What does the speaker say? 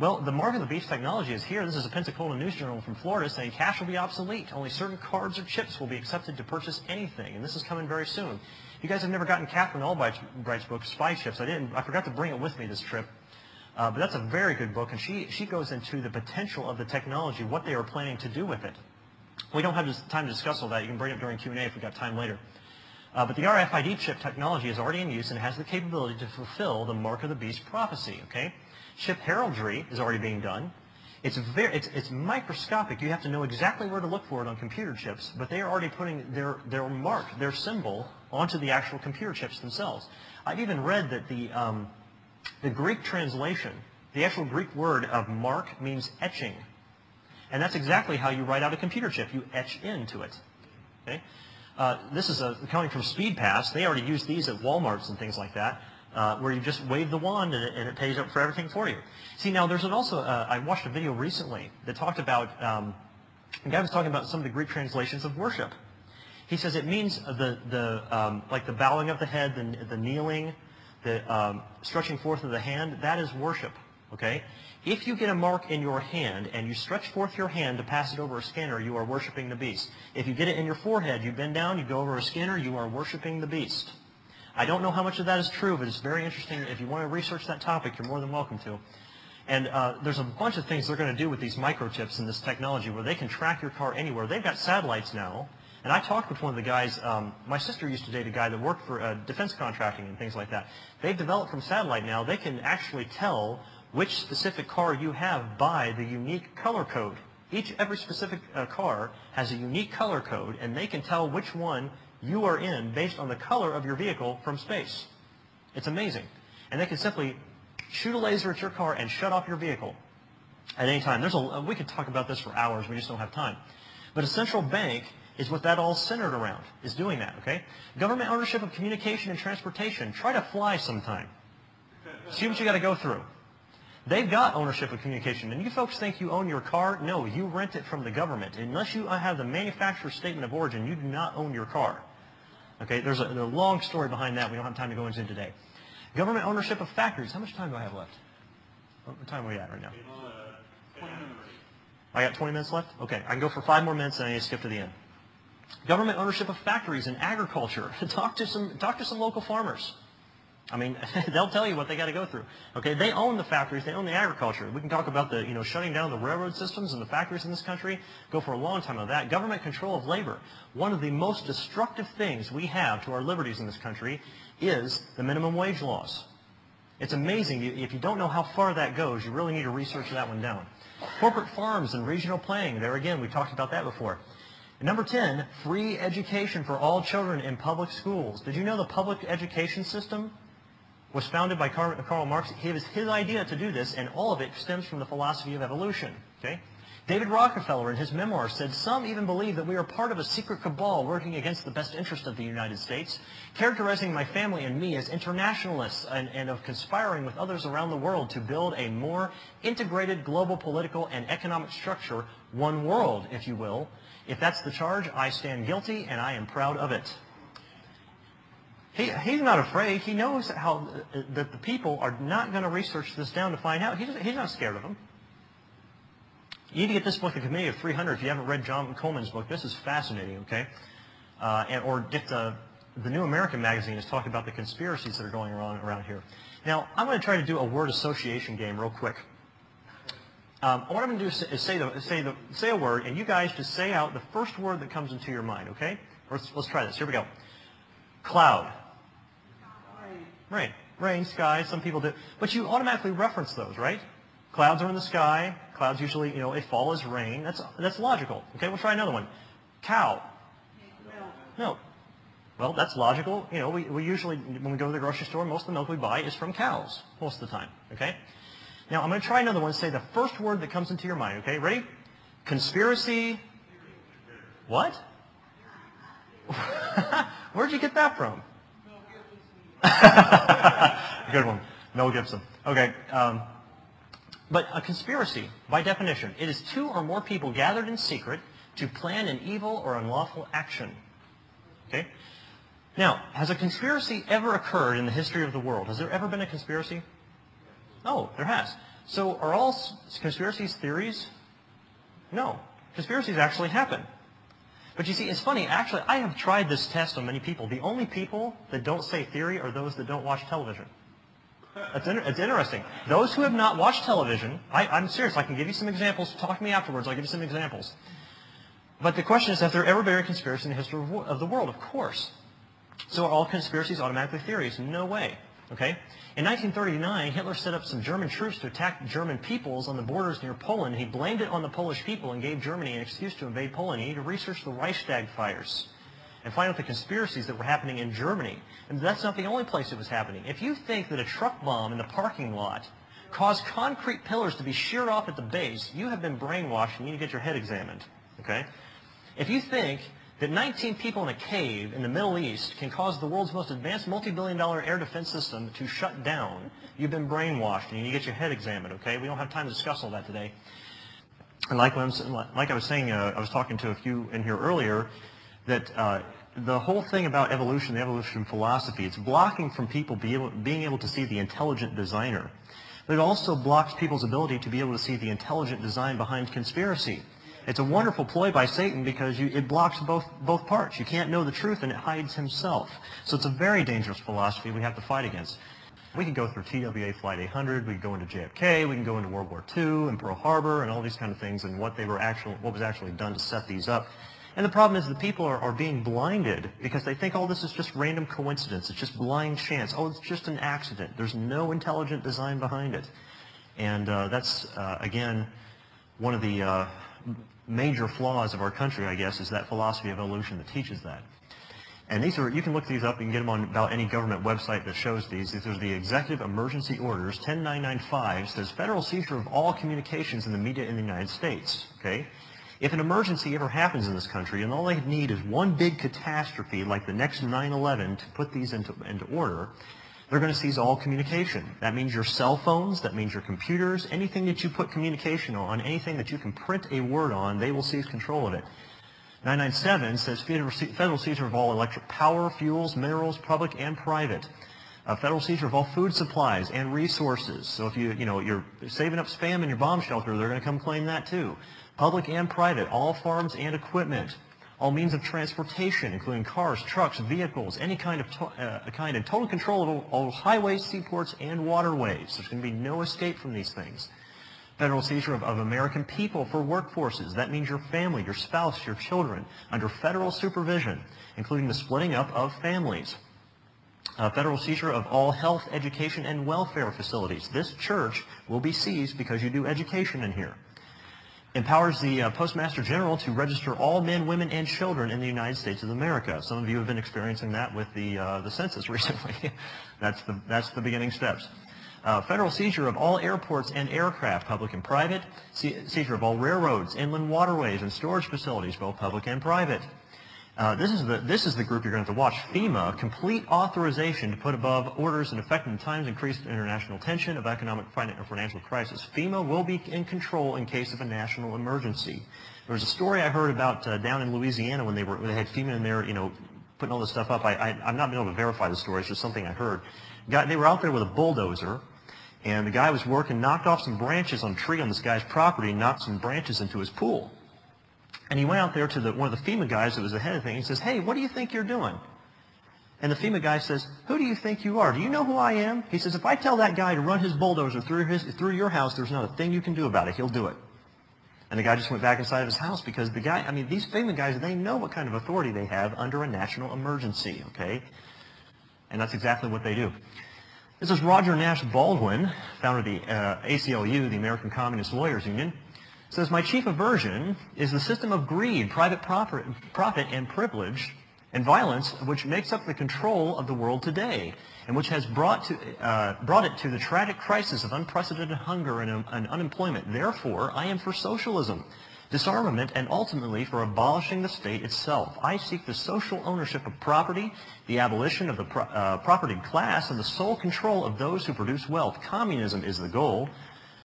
Well, the mark of the beast technology is here. This is a Pensacola News Journal from Florida saying cash will be obsolete. Only certain cards or chips will be accepted to purchase anything, and this is coming very soon. You guys have never gotten Catherine Albright's book, Spy Chips. I forgot to bring it with me this trip, but that's a very good book, and she goes into the potential of the technology, what they are planning to do with it. We don't have time to discuss all that. You can bring it up during Q&A if we've got time later. But the RFID chip technology is already in use and has the capability to fulfill the mark of the beast prophecy, okay? Chip heraldry is already being done. It's microscopic. You have to know exactly where to look for it on computer chips, but they are already putting their mark, their symbol, onto the actual computer chips themselves. I've even read that the Greek translation, the actual Greek word of mark means etching. And that's exactly how you write out a computer chip. You etch into it, okay? This is coming from SpeedPass. They already use these at Walmarts and things like that, where you just wave the wand and it pays up for everything for you. See, now there's also, I watched a video recently that talked about, the guy was talking about some of the Greek translations of worship. He says it means like the bowing of the head, the kneeling, the stretching forth of the hand. That is worship, okay? If you get a mark in your hand and you stretch forth your hand to pass it over a scanner, you are worshiping the beast. If you get it in your forehead, you bend down, you go over a scanner, you are worshiping the beast. I don't know how much of that is true, but it's very interesting. If you want to research that topic, you're more than welcome to. And there's a bunch of things they're going to do with these microchips and this technology where they can track your car anywhere. They've got satellites now. And I talked with one of the guys. My sister used to date a guy that worked for defense contracting and things like that. They've developed from satellite now. They can actually tell which specific car you have by the unique color code. Every specific car has a unique color code, and they can tell which one you are in based on the color of your vehicle from space. It's amazing. And they can simply shoot a laser at your car and shut off your vehicle at any time. We could talk about this for hours. We just don't have time. But a central bank is what that all centered around, is doing that, okay? Government ownership of communication and transportation. Try to fly sometime. See what you got to go through. They've got ownership of communication, and you folks think you own your car? No, you rent it from the government. Unless you have the manufacturer's statement of origin, you do not own your car. Okay, there's a long story behind that we don't have time to go into today. Government ownership of factories. How much time do I have left? What time are we at right now? 20 minutes. I got 20 minutes left? Okay, I can go for 5 more minutes, and I need to skip to the end. Government ownership of factories and agriculture. Talk to some local farmers. I mean, they'll tell you what they got to go through. Okay, they own the factories, they own the agriculture. We can talk about the, shutting down the railroad systems and the factories in this country. Go for a long time on that. Government control of labor. One of the most destructive things we have to our liberties in this country is the minimum wage laws. It's amazing. If you don't know how far that goes, you really need to research that one down. Corporate farms and regional planning. There again, we talked about that before. Number 10, free education for all children in public schools. Did you know the public education system was founded by Karl Marx? It was his idea to do this, and all of it stems from the philosophy of evolution. Okay? David Rockefeller, in his memoir, said, "Some even believe that we are part of a secret cabal working against the best interest of the United States, characterizing my family and me as internationalists and of conspiring with others around the world to build a more integrated global political and economic structure, one world, if you will. If that's the charge, I stand guilty, and I am proud of it." He's not afraid. He knows that the people are not going to research this down to find out. He's not scared of them. You need to get this book, The Committee of 300, if you haven't read John Coleman's book. This is fascinating, okay? Or get the New American magazine is talking about the conspiracies that are going on around here. Now, I'm going to try to do a word association game real quick. What I'm going to do is say a word, and you guys just say out the first word that comes into your mind, okay? Let's try this. Here we go. Cloud. Rain, sky, some people do. But you automatically reference those, right? Clouds are in the sky. Clouds usually, if fall is rain. That's logical. Okay, we'll try another one. Cow. Milk. Well, that's logical. We usually, when we go to the grocery store, most of the milk we buy is from cows most of the time, okay? Now, I'm going to try another one. Say the first word that comes into your mind, okay? Ready? Conspiracy. What? Where'd you get that from? Good one. Mel Gibson. Okay. But a conspiracy, by definition, it is two or more people gathered in secret to plan an evil or unlawful action. Okay? Now, has a conspiracy ever occurred in the history of the world? Has there ever been a conspiracy? Oh, there has. So are all conspiracies theories? No. Conspiracies actually happen. But you see, it's funny. Actually, I have tried this test on many people. The only people that don't say theory are those that don't watch television. It's interesting. Those who have not watched television, I'm serious. I can give you some examples. Talk to me afterwards. I'll give you some examples. But the question is, has there ever been a conspiracy in the history of the world? Of course. So are all conspiracies automatically theories? No way. Okay? In 1939, Hitler set up some German troops to attack German peoples on the borders near Poland. He blamed it on the Polish people and gave Germany an excuse to invade Poland. He needed to research the Reichstag fires and find out the conspiracies that were happening in Germany. And that's not the only place it was happening. If you think that a truck bomb in the parking lot caused concrete pillars to be sheared off at the base, you have been brainwashed and you need to get your head examined. Okay? If you think that 19 people in a cave in the Middle East can cause the world's most advanced multi-billion-dollar air defense system to shut down, you've been brainwashed and you get your head examined, okay? We don't have time to discuss all that today. And like I was saying, I was talking to a few in here earlier, that the whole thing about evolution, the evolution philosophy, it's blocking from people being able to see the intelligent designer. But it also blocks people's ability to be able to see the intelligent design behind conspiracy. It's a wonderful ploy by Satan because it blocks both parts. You can't know the truth, and it hides himself. So it's a very dangerous philosophy we have to fight against. We can go through TWA Flight 800. We can go into JFK. We can go into World War II and Pearl Harbor and all these kind of things and what was actually done to set these up. And the problem is the people are being blinded because they think, oh, this is just random coincidence. It's just blind chance. Oh, it's just an accident. There's no intelligent design behind it. And that's, again, one of the major flaws of our country, I guess, is that philosophy of evolution that teaches that. And these are, you can look these up, you can get them on about any government website that shows these. These are the Executive Emergency Orders, 10995, says federal seizure of all communications in the media in the United States. Okay? If an emergency ever happens in this country, and all they need is one big catastrophe like the next 9/11 to put these into order, they're going to seize all communication. That means your cell phones, that means your computers, anything that you put communication on, anything that you can print a word on, they will seize control of it. 997 says federal seizure of all electric power, fuels, minerals, public and private. Federal seizure of all food supplies and resources. So if you're saving up spam in your bomb shelter, they're going to come claim that too. Public and private, all farms and equipment. All means of transportation, including cars, trucks, vehicles, any kind of and total control of all highways, seaports, and waterways. There's going to be no escape from these things. Federal seizure of American people for workforces. That means your family, your spouse, your children, under federal supervision, including the splitting up of families. Federal seizure of all health, education, and welfare facilities. This church will be seized because you do education in here. Empowers the Postmaster General to register all men, women, and children in the United States of America. Some of you have been experiencing that with the census recently. That's the beginning steps. Federal seizure of all airports and aircraft, public and private. Seizure of all railroads, inland waterways, and storage facilities, both public and private. This is the group you're going to have to watch. FEMA, complete authorization to put above orders and effect in times increased international tension of economic or financial crisis. FEMA will be in control in case of a national emergency. There was a story I heard about down in Louisiana when they had FEMA in there, putting all this stuff up. I'm not able to verify the story. It's just something I heard. They were out there with a bulldozer, and the guy was working, knocked off some branches on a tree on this guy's property, knocked some branches into his pool. And he went out there to one of the FEMA guys that was the head of the thing. He says, hey, what do you think you're doing? And the FEMA guy says, who do you think you are? Do you know who I am? He says, if I tell that guy to run his bulldozer through your house, there's not a thing you can do about it. He'll do it. And the guy just went back inside of his house because the guy, I mean, these FEMA guys, they know what kind of authority they have under a national emergency, okay? And that's exactly what they do. This is Roger Nash Baldwin, founder of the ACLU, the American Communist Lawyers Union. Says, my chief aversion is the system of greed, private profit and privilege, and violence, which makes up the control of the world today, and which has brought it to the tragic crisis of unprecedented hunger and unemployment. Therefore, I am for socialism, disarmament, and ultimately for abolishing the state itself. I seek the social ownership of property, the abolition of the propertied class, and the sole control of those who produce wealth. Communism is the goal.